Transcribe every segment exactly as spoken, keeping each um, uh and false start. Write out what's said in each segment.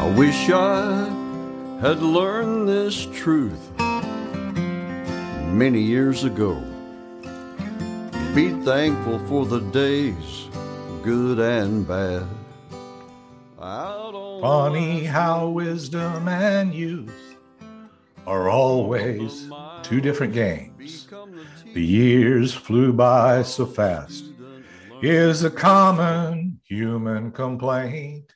I wish I had learned this truth many years ago. Be thankful for the days, good and bad. Funny how wisdom and youth are always two different games. The years flew by so fast is a common human complaint.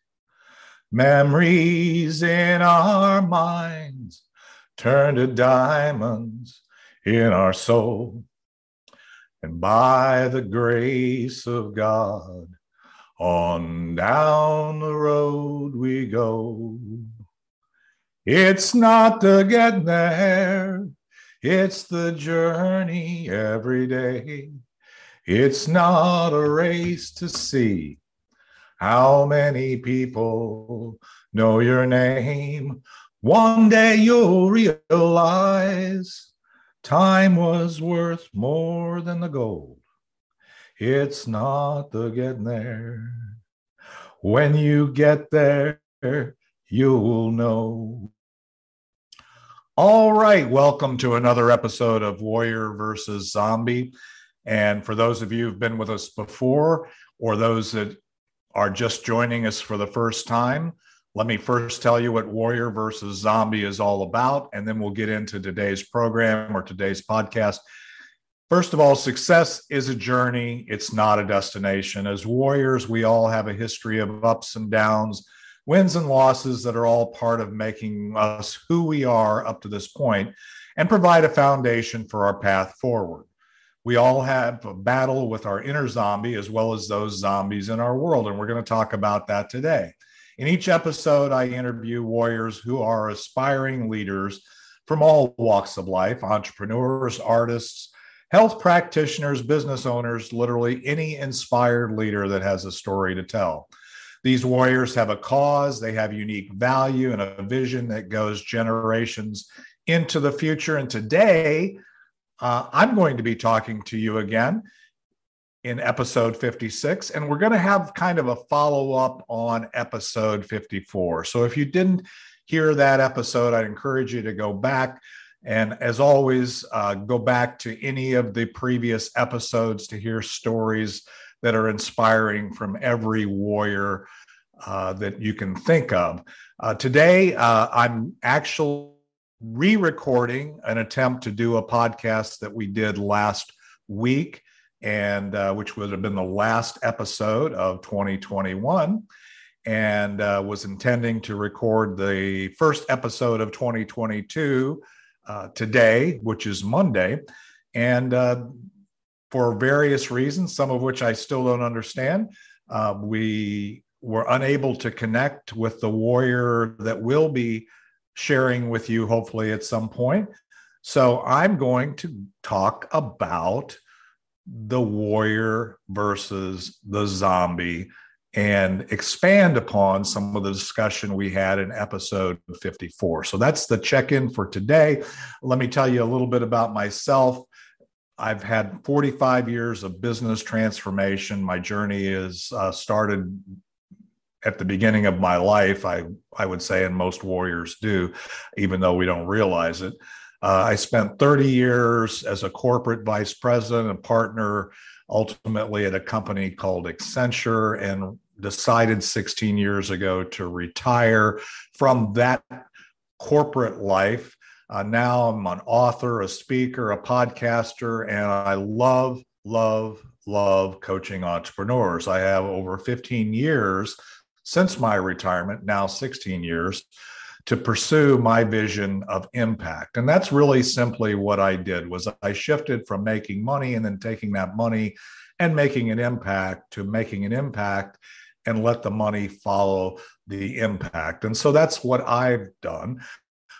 Memories in our minds turn to diamonds in our soul. And by the grace of God, on down the road we go. It's not the getting there, it's the journey every day. It's not a race to see how many people know your name. One day you'll realize time was worth more than the gold. It's not the getting there. When you get there, you'll know. All right, welcome to another episode of Warrior versus Zombie. And for those of you who've been with us before, or those that are just joining us for the first time, let me first tell you what Warrior versus Zombie is all about, and then we'll get into today's program or today's podcast. First of all, success is a journey. It's not a destination. As warriors, we all have a history of ups and downs, wins and losses that are all part of making us who we are up to this point and provide a foundation for our path forward. We all have a battle with our inner zombie as well as those zombies in our world, and we're going to talk about that today. In each episode, I interview warriors who are aspiring leaders from all walks of life, entrepreneurs, artists, health practitioners, business owners, literally any inspired leader that has a story to tell. These warriors have a cause, they have unique value and a vision that goes generations into the future. And today, Uh, I'm going to be talking to you again in episode fifty-six, and we're going to have kind of a follow-up on episode fifty-four. So if you didn't hear that episode, I'd encourage you to go back. And as always, uh, go back to any of the previous episodes to hear stories that are inspiring from every warrior uh, that you can think of. Uh, today, uh, I'm actually re-recording an attempt to do a podcast that we did last week, and uh, which would have been the last episode of twenty twenty-one, and uh, was intending to record the first episode of twenty twenty-two uh, today, which is Monday. And uh, for various reasons, some of which I still don't understand, uh, we were unable to connect with the warrior that will be sharing with you hopefully at some point. So I'm going to talk about the warrior versus the zombie and expand upon some of the discussion we had in episode fifty-four. So that's the check-in for today. Let me tell you a little bit about myself. I've had forty-five years of business transformation. My journey is uh, started at the beginning of my life, I, I would say, and most warriors do, even though we don't realize it. Uh, I spent thirty years as a corporate vice president and partner, ultimately at a company called Accenture, and decided sixteen years ago to retire from that corporate life. Uh, now I'm an author, a speaker, a podcaster, and I love, love, love coaching entrepreneurs. I have over fifteen years since my retirement, now sixteen years, to pursue my vision of impact. And that's really simply what I did, was I shifted from making money and then taking that money and making an impact to making an impact and let the money follow the impact. And so that's what I've done.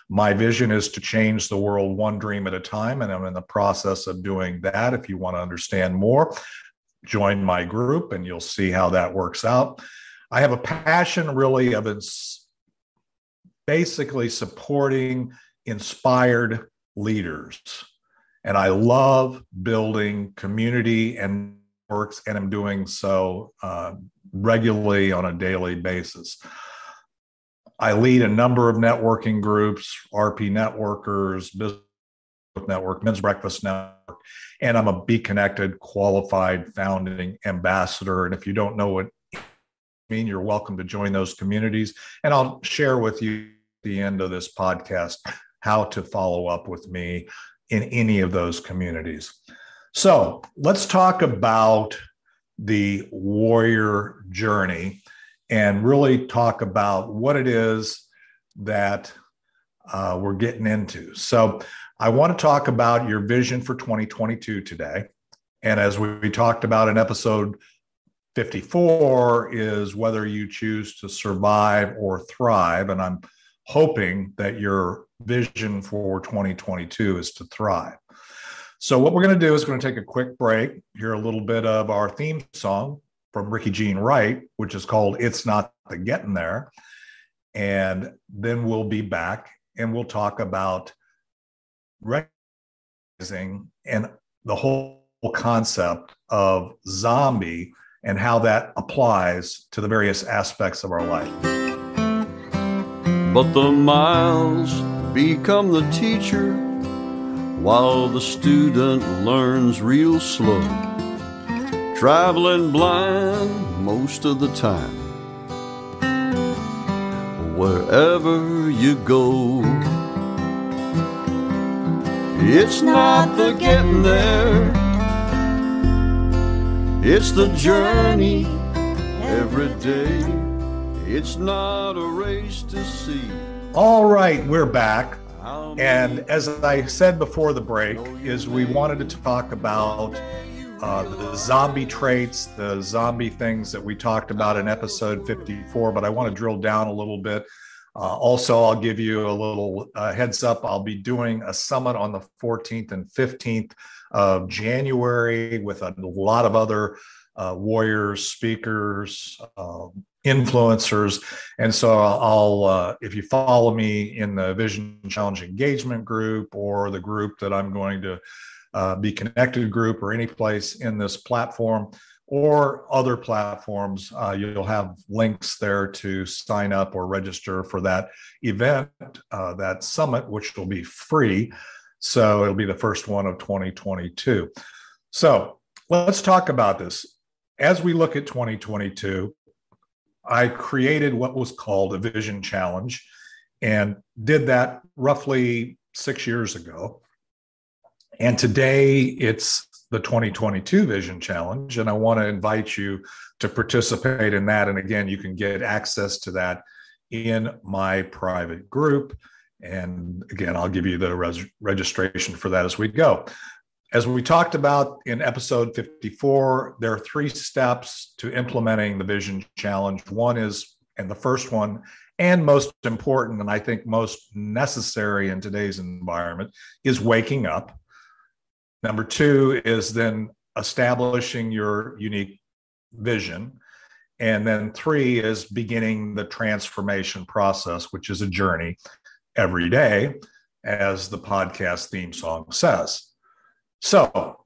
My vision is to change the world one dream at a time, and I'm in the process of doing that. If you want to understand more, join my group and you'll see how that works out. I have a passion really of ins- basically supporting inspired leaders. And I love building community and networks, and I'm doing so uh, regularly on a daily basis. I lead a number of networking groups, R P Networkers, Business Network, Men's Breakfast Network, and I'm a Be Connected qualified founding ambassador. And if you don't know what I mean, you're welcome to join those communities. And I'll share with you at the end of this podcast how to follow up with me in any of those communities. So let's talk about the warrior journey and really talk about what it is that uh, we're getting into. So I want to talk about your vision for twenty twenty-two today. And as we talked about in episode fifty-four is whether you choose to survive or thrive. And I'm hoping that your vision for twenty twenty-two is to thrive. So what we're going to do is we're going to take a quick break, hear a little bit of our theme song from Ricky Gene Wright, which is called It's Not the Getting There. And then we'll be back and we'll talk about recognizing and the whole concept of zombie and how that applies to the various aspects of our life. But the miles become the teacher while the student learns real slow. Traveling blind most of the time, wherever you go. It's not the getting there, it's the journey every day. It's not a race to see. All right, we're back. And as I said before the break, is we wanted to talk about uh, the zombie traits, the zombie things that we talked about in episode fifty-four, but I want to drill down a little bit. Uh, also, I'll give you a little uh, heads up. I'll be doing a summit on the fourteenth and fifteenth of January with a lot of other uh, warriors, speakers, uh, influencers. And so I'll, uh, if you follow me in the Vision Challenge Engagement group or the group that I'm going to uh, Be Connected group or any place in this platform, or other platforms, uh, you'll have links there to sign up or register for that event, uh, that summit, which will be free. So it'll be the first one of twenty twenty-two. So let's talk about this. As we look at twenty twenty-two, I created what was called a Vision Challenge and did that roughly six years ago. And today it's the twenty twenty-two Vision Challenge, and I want to invite you to participate in that. And again, you can get access to that in my private group. And again, I'll give you the res- registration for that as we go. As we talked about in episode fifty-four, there are three steps to implementing the Vision Challenge. One is, and the first one, and most important, and I think most necessary in today's environment, is waking up. Number two is then establishing your unique vision. And then three is beginning the transformation process, which is a journey every day, as the podcast theme song says. So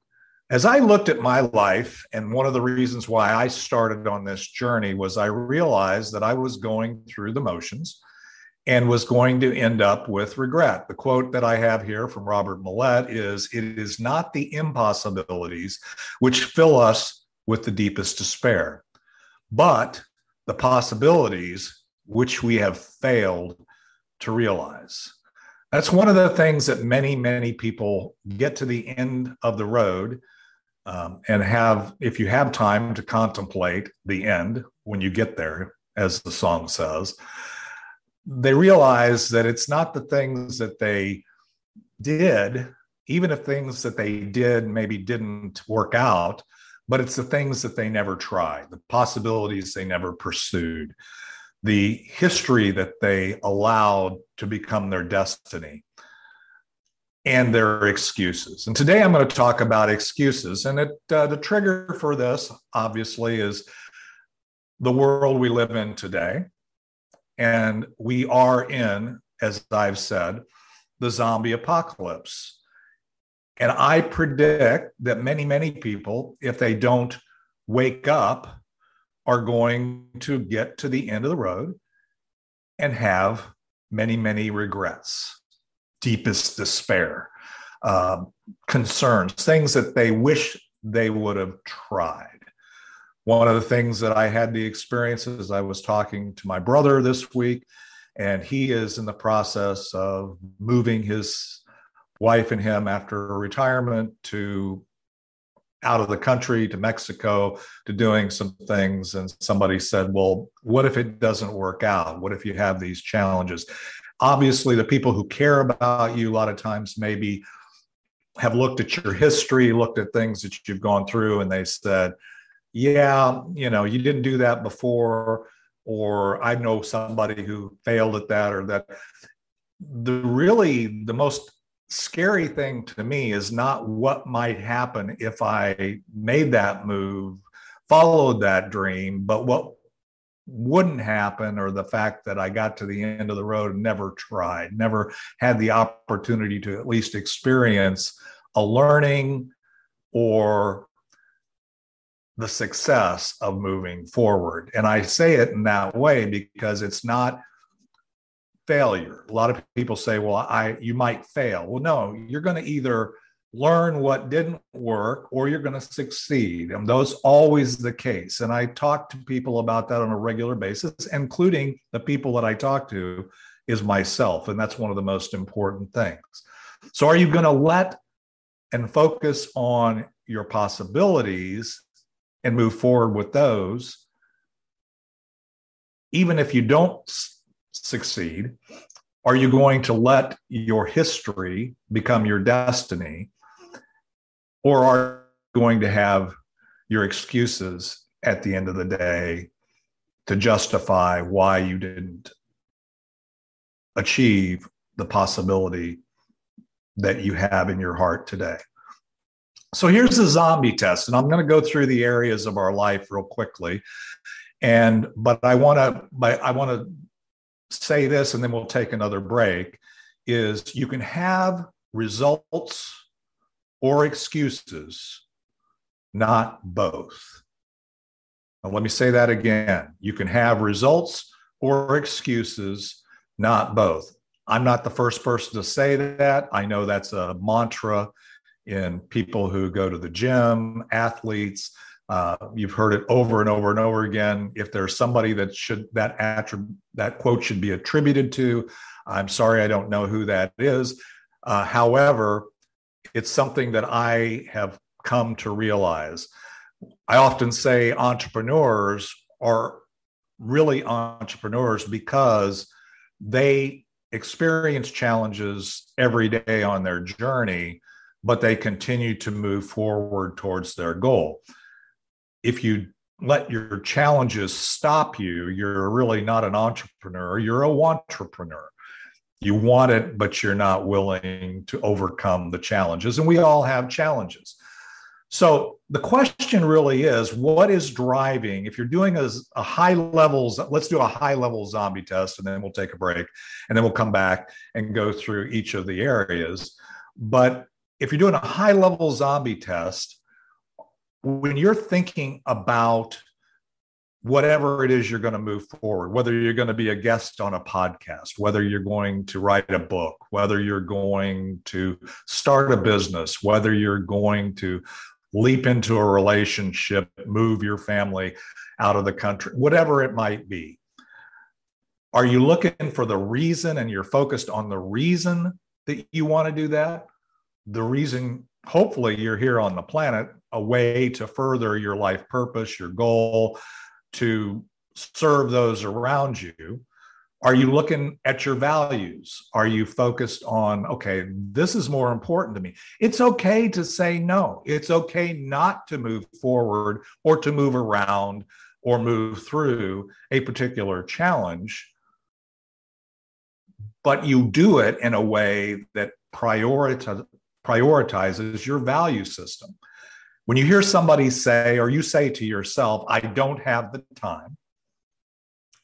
as I looked at my life, and one of the reasons why I started on this journey was I realized that I was going through the motions and was going to end up with regret. The quote that I have here from Robert Millett is, "It is not the impossibilities which fill us with the deepest despair, but the possibilities which we have failed to realize." That's one of the things that many, many people get to the end of the road um, and have, if you have time to contemplate the end when you get there, as the song says, they realize that it's not the things that they did, even if things that they did maybe didn't work out, but it's the things that they never tried, the possibilities they never pursued, the history that they allowed to become their destiny, and their excuses. And today I'm going to talk about excuses. And it, uh, the trigger for this, obviously, is the world we live in today. And we are in, as I've said, the zombie apocalypse. And I predict that many, many people, if they don't wake up, are going to get to the end of the road and have many, many regrets, deepest despair, uh, concerns, things that they wish they would have tried. One of the things that I had the experience is I was talking to my brother this week, and he is in the process of moving his wife and him after retirement to out of the country, to Mexico, to doing some things. And somebody said, well, what if it doesn't work out? What if you have these challenges? Obviously, the people who care about you a lot of times maybe have looked at your history, looked at things that you've gone through, and they said, yeah, you know, you didn't do that before, or I know somebody who failed at that or that. The really the most scary thing to me is not what might happen if I made that move, followed that dream, but what wouldn't happen, or the fact that I got to the end of the road and never tried, never had the opportunity to at least experience a learning or the success of moving forward. And I say it in that way because it's not failure. A lot of people say, well, I, you might fail. Well, no, you're going to either learn what didn't work or you're going to succeed. And that's always the case. And I talk to people about that on a regular basis, including the people that I talk to is myself. And that's one of the most important things. So are you going to let and focus on your possibilities and move forward with those, even if you don't succeed? Are you going to let your history become your destiny, or are you going to have your excuses at the end of the day to justify why you didn't achieve the possibility that you have in your heart today? So here's the zombie test, and I'm going to go through the areas of our life real quickly, and but I want to I want to say this, and then we'll take another break, is you can have results or excuses, not both. Now, let me say that again. You can have results or excuses, not both. I'm not the first person to say that. I know that's a mantra in people who go to the gym, athletes. Uh, you've heard it over and over and over again. If there's somebody that should that attrib- that quote should be attributed to, I'm sorry, I don't know who that is. Uh, however, it's something that I have come to realize. I often say entrepreneurs are really entrepreneurs because they experience challenges every day on their journey, but they continue to move forward towards their goal. If you let your challenges stop you, you're really not an entrepreneur. You're a wantrepreneur. You want it, but you're not willing to overcome the challenges. And we all have challenges. So the question really is, what is driving? If you're doing a, a high level, let's do a high level zombie test, and then we'll take a break, and then we'll come back and go through each of the areas. But if you're doing a high level zombie test, when you're thinking about whatever it is you're going to move forward, whether you're going to be a guest on a podcast, whether you're going to write a book, whether you're going to start a business, whether you're going to leap into a relationship, move your family out of the country, whatever it might be, are you looking for the reason and you're focused on the reason that you want to do that? The reason, hopefully, you're here on the planet, a way to further your life purpose, your goal, to serve those around you. Are you looking at your values? Are you focused on, okay, this is more important to me? It's okay to say no. It's okay not to move forward or to move around or move through a particular challenge, but you do it in a way that prioritize, prioritizes your value system. When you hear somebody say, or you say to yourself, I don't have the time,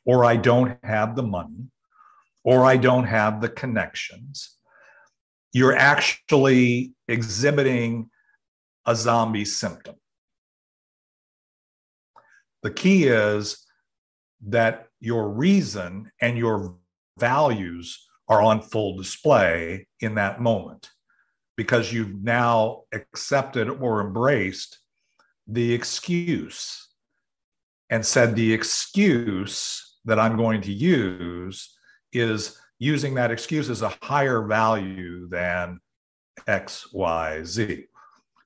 or I don't have the money, or I don't have the connections, you're actually exhibiting a zombie symptom. The key is that your reason and your values are on full display in that moment, because you've now accepted or embraced the excuse and said, the excuse that I'm going to use is using that excuse as a higher value than X, Y, Z.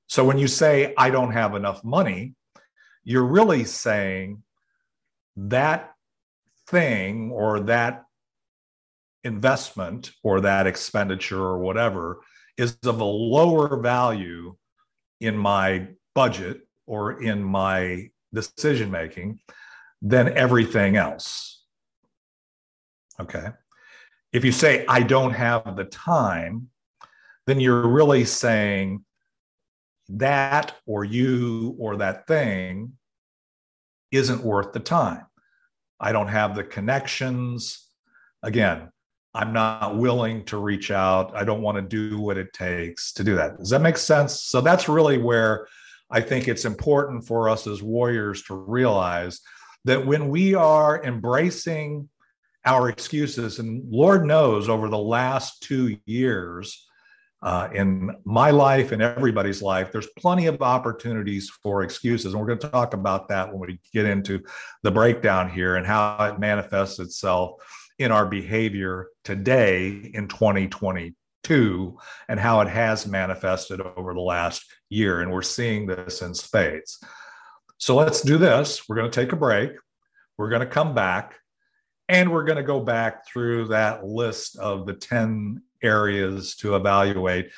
So when you say, I don't have enough money, you're really saying that thing or that investment or that expenditure or whatever is of a lower value in my budget or in my decision-making than everything else. Okay. If you say, I don't have the time, then you're really saying that or you or that thing isn't worth the time. I don't have the connections. Again, I'm not willing to reach out. I don't want to do what it takes to do that. Does that make sense? So that's really where I think it's important for us as warriors to realize that when we are embracing our excuses, and Lord knows over the last two years uh, in my life and everybody's life, there's plenty of opportunities for excuses. And we're going to talk about that when we get into the breakdown here and how it manifests itself in our behavior today in twenty twenty-two and how it has manifested over the last year. And we're seeing this in spades. So let's do this. We're going to take a break. We're going to come back and we're going to go back through that list of the ten areas to evaluate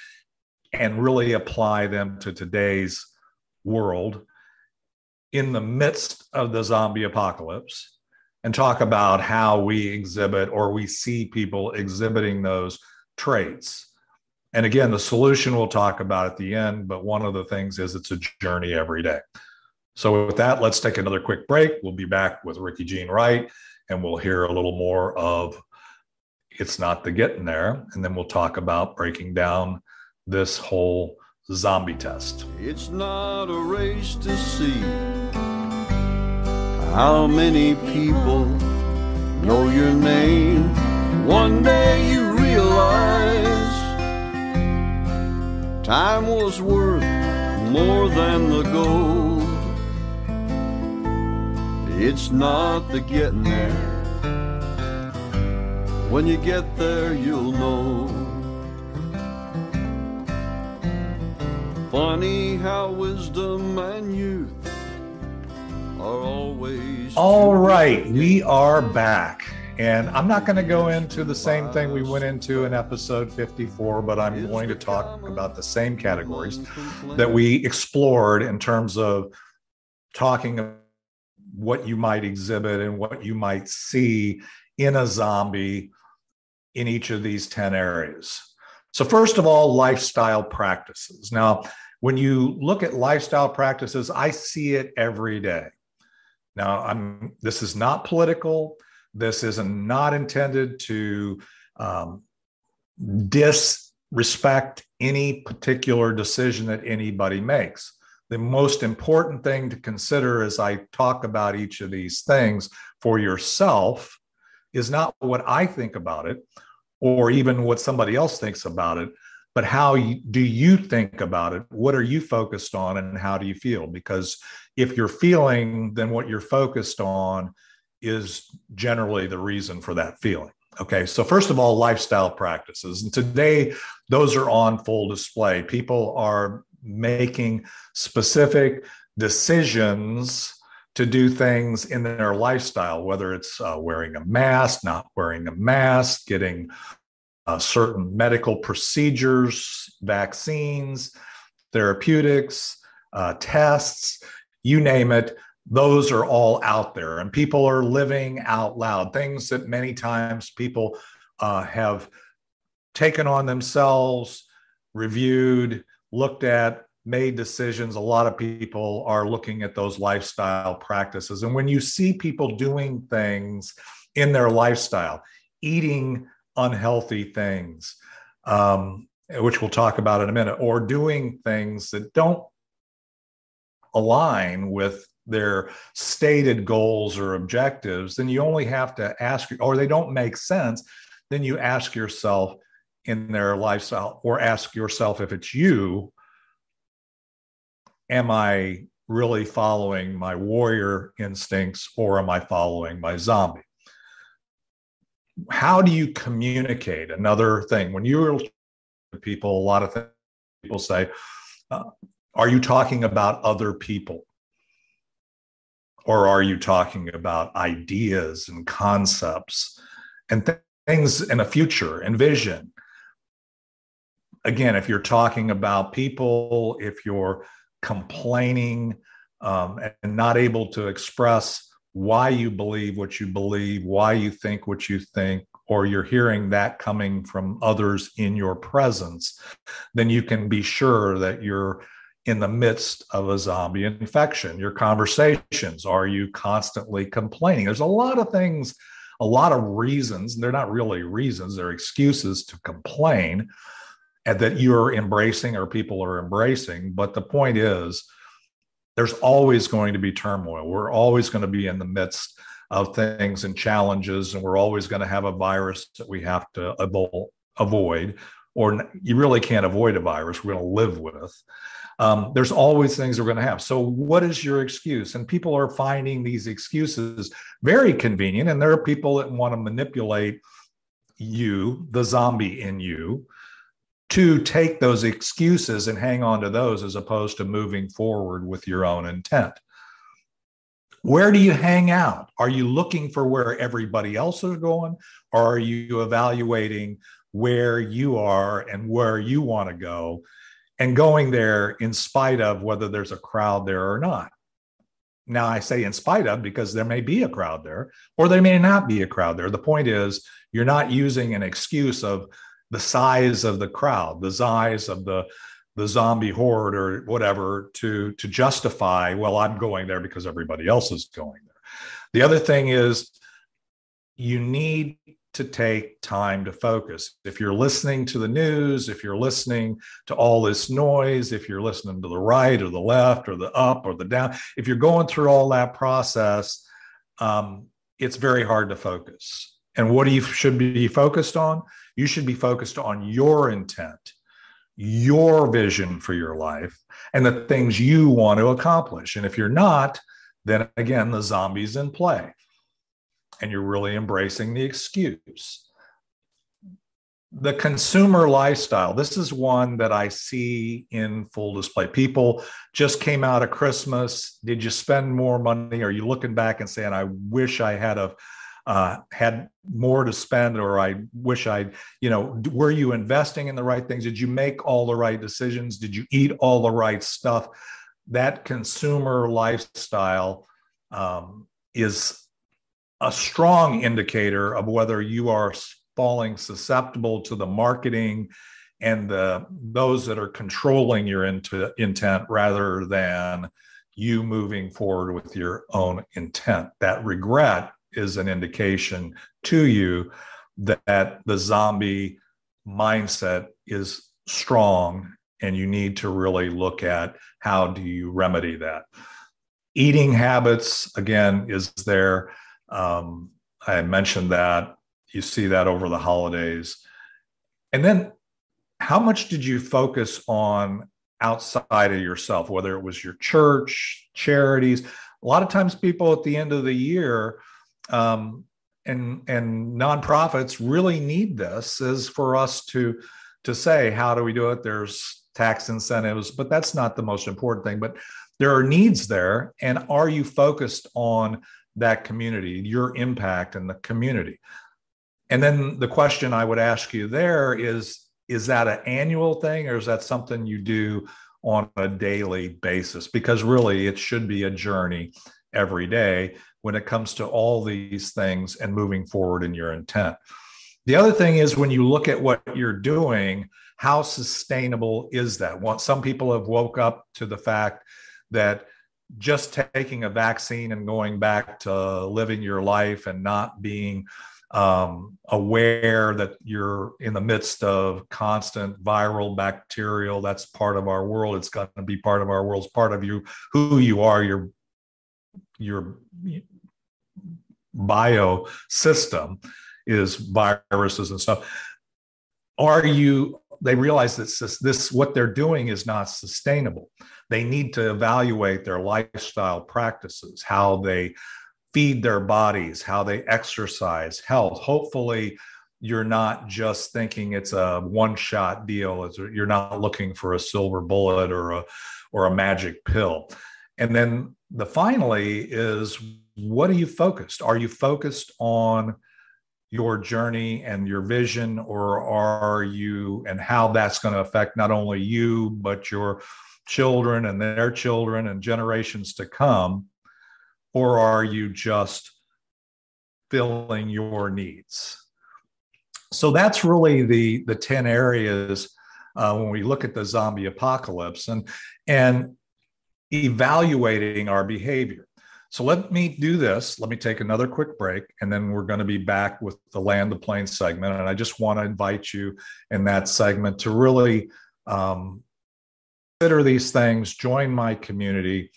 and really apply them to today's world in the midst of the zombie apocalypse, and talk about how we exhibit or we see people exhibiting those traits. And again, the solution we'll talk about at the end, but one of the things is it's a journey every day. So with that, let's take another quick break. We'll be back with Ricky Gene Wright, and we'll hear a little more of It's Not the Getting There, and then we'll talk about breaking down this whole zombie test. It's not a race to see how many people know your name. One day you realize time was worth more than the gold. It's not the getting there. When you get there, you'll know. Funny how wisdom and youth. All right, we are back, and I'm not going to go into the same thing we went into in episode fifty-four, but I'm going to talk about the same categories that we explored in terms of talking about what you might exhibit and what you might see in a zombie in each of these ten areas. So first of all, lifestyle practices. Now, when you look at lifestyle practices, I see it every day. Now, I'm, this is not political. This is not intended to um, disrespect any particular decision that anybody makes. The most important thing to consider as I talk about each of these things for yourself is not what I think about it or even what somebody else thinks about it, but how do you think about it? What are you focused on and how do you feel? Because if you're feeling, then what you're focused on is generally the reason for that feeling. Okay, so first of all, lifestyle practices. And today, those are on full display. People are making specific decisions to do things in their lifestyle, whether it's uh, wearing a mask, not wearing a mask, getting Uh, certain medical procedures, vaccines, therapeutics, uh, tests, you name it, those are all out there. And people are living out loud, things that many times people uh, have taken on themselves, reviewed, looked at, made decisions. A lot of people are looking at those lifestyle practices. And when you see people doing things in their lifestyle, eating unhealthy things, um, which we'll talk about in a minute, or doing things that don't align with their stated goals or objectives, then you only have to ask, or they don't make sense, then you ask yourself in their lifestyle, or ask yourself if it's you, am I really following my warrior instincts, or am I following my zombie? How do you communicate? Another thing, when you're people, a lot of people say, uh, are you talking about other people? Or are you talking about ideas and concepts and th- things in the future and vision? Again, if you're talking about people, if you're complaining um, and not able to express why you believe what you believe, why you think what you think, or you're hearing that coming from others in your presence, then you can be sure that you're in the midst of a zombie infection. Your conversations, are you constantly complaining? There's a lot of things, a lot of reasons, and they're not really reasons, they're excuses to complain and that you're embracing or people are embracing. But the point is, there's always going to be turmoil. We're always going to be in the midst of things and challenges, and we're always going to have a virus that we have to avoid, or you really can't avoid a virus, we're going to live with. Um, there's always things we're going to have. So what is your excuse? And people are finding these excuses very convenient. And there are people that want to manipulate you, the zombie in you, to take those excuses and hang on to those as opposed to moving forward with your own intent. Where do you hang out? Are you looking for where everybody else is going? Or are you evaluating where you are and where you want to go, and going there in spite of whether there's a crowd there or not? Now, I say in spite of because there may be a crowd there, or there may not be a crowd there. The point is, you're not using an excuse of the size of the crowd, the size of the, the zombie horde or whatever to, to justify, well, I'm going there because everybody else is going there. The other thing is, you need to take time to focus. If you're listening to the news, if you're listening to all this noise, if you're listening to the right or the left or the up or the down, if you're going through all that process, um, it's very hard to focus. And what do you should be focused on? You should be focused on your intent, your vision for your life, and the things you want to accomplish. And if you're not, then again, the zombie's in play. And you're really embracing the excuse. The consumer lifestyle, this is one that I see in full display. People just came out of Christmas. Did you spend more money? Are you looking back and saying, I wish I had a uh, had more to spend, or I wish I'd, you know, were you investing in the right things? Did you make all the right decisions? Did you eat all the right stuff? That consumer lifestyle um, is a strong indicator of whether you are falling susceptible to the marketing and the those that are controlling your into, intent rather than you moving forward with your own intent. That regret is an indication to you that the zombie mindset is strong, and you need to really look at how do you remedy that. Eating habits, again, is there. Um, I mentioned that. You see that over the holidays. And then how much did you focus on outside of yourself, whether it was your church, charities? A lot of times people at the end of the year um, and, and nonprofits really need this is for us to, to say, how do we do it? There's tax incentives, but that's not the most important thing. But there are needs there. And are you focused on that community, your impact in the community? And then the question I would ask you there is, is that an annual thing, or is that something you do on a daily basis? Because really it should be a journey every day when it comes to all these things and moving forward in your intent. The other thing is, when you look at what you're doing, how sustainable is that? Well, some people have woke up to the fact that just taking a vaccine and going back to living your life and not being um, aware that you're in the midst of constant viral, bacterial, that's part of our world. It's going to be part of our world. It's part of you, who you are, your, your bio system. is viruses and stuff. Are you, they realize that this, this, what they're doing is not sustainable. They need to evaluate their lifestyle practices, how they feed their bodies, how they exercise, health. Hopefully, you're not just thinking it's a one-shot deal. It's, you're not looking for a silver bullet or a, or a magic pill. And then the finally is, what are you focused? Are you focused on your journey and your vision, or are you, and how that's going to affect not only you, but your children and their children and generations to come? Or are you just filling your needs? So that's really the, the ten areas uh, when we look at the zombie apocalypse and, and evaluating our behavior. So let me do this. Let me take another quick break, and then we're going to be back with the Land the Plane segment. And I just want to invite you in that segment to really um, consider these things, join my community,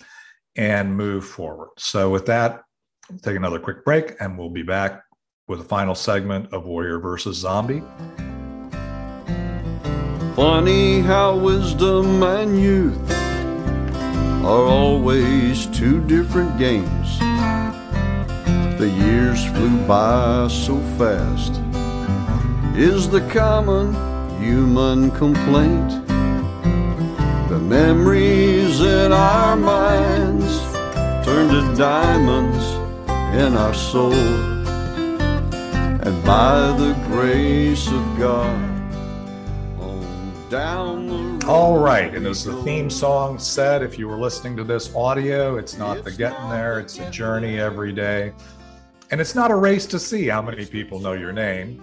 and move forward. So with that, take another quick break, and we'll be back with the final segment of Warrior versus Zombie. Funny how wisdom and youth are always two different games. The years flew by so fast is the common human complaint. The memories in our minds turn to diamonds in our soul, and by the grace of God, on down the road. All right, and as the theme song said, if you were listening to this audio, it's not the getting there, it's the journey every day. And it's not a race to see how many people know your name.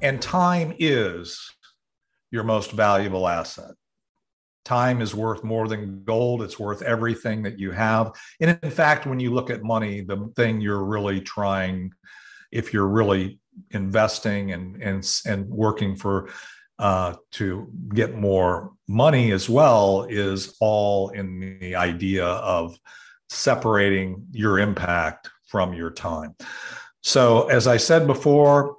And time is your most valuable asset. Time is worth more than gold. It's worth everything that you have. And in fact, when you look at money, the thing you're really trying, if you're really investing and, and, and working for uh, to get more money as well, is all in the idea of separating your impact from your time. So as I said before,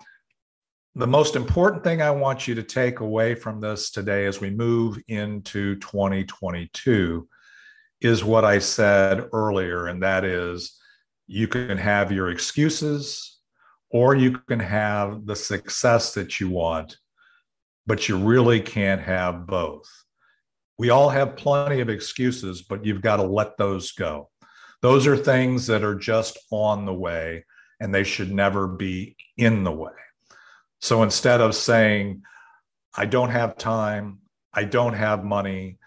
the most important thing I want you to take away from this today as we move into twenty twenty-two is what I said earlier, and that is you can have your excuses or you can have the success that you want, but you really can't have both. We all have plenty of excuses, but you've got to let those go. Those are things that are just on the way, and they should never be in the way. So instead of saying, I don't have time, I don't have money,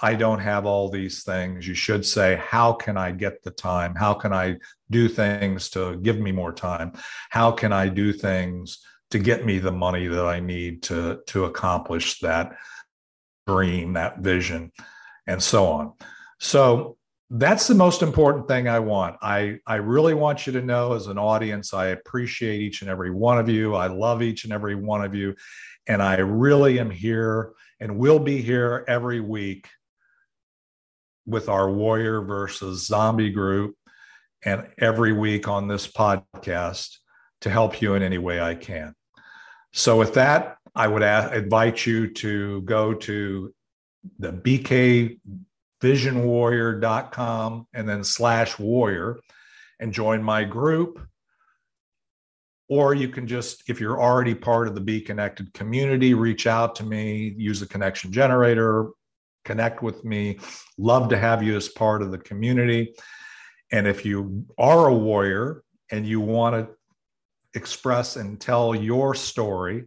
I don't have all these things, you should say, how can I get the time? How can I do things to give me more time? How can I do things to get me the money that I need to, to accomplish that dream, that vision, and so on? So that's the most important thing I want. I, I really want you to know as an audience, I appreciate each and every one of you. I love each and every one of you. And I really am here and will be here every week with our Warrior versus Zombie group and every week on this podcast to help you in any way I can. So with that, I would ask, invite you to go to the B K vision warrior dot com and then slash warrior and join my group. Or you can just, if you're already part of the Be Connected community, reach out to me, use the connection generator, connect with me. Love to have you as part of the community. And if you are a warrior and you want to express and tell your story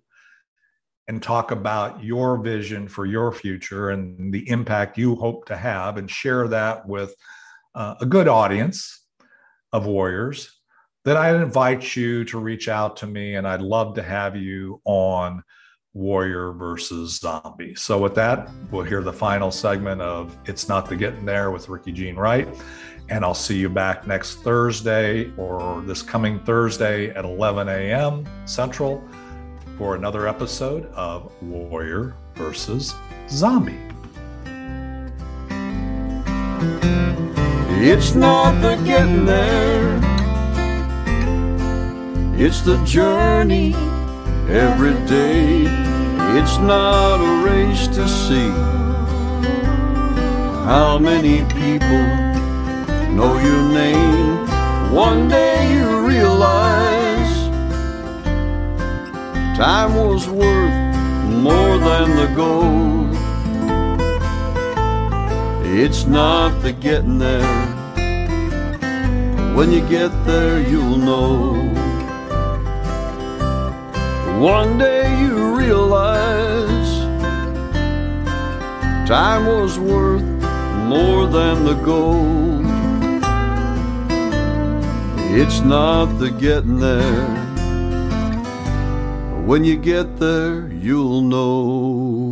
and talk about your vision for your future and the impact you hope to have, and share that with uh, a good audience of warriors, then I invite you to reach out to me, and I'd love to have you on Warrior versus Zombie. So with that, we'll hear the final segment of It's Not the Getting There with Ricky Gene Wright, and I'll see you back next Thursday, or this coming Thursday at eleven a.m. Central, for another episode of Warrior versus Zombie. It's not the getting there. It's the journey every day. It's not a race to see how many people know your name. One day you realize time was worth more than the goal. It's not the getting there. When you get there, you'll know. One day you realize time was worth more than the goal. It's not the getting there. When you get there, you'll know.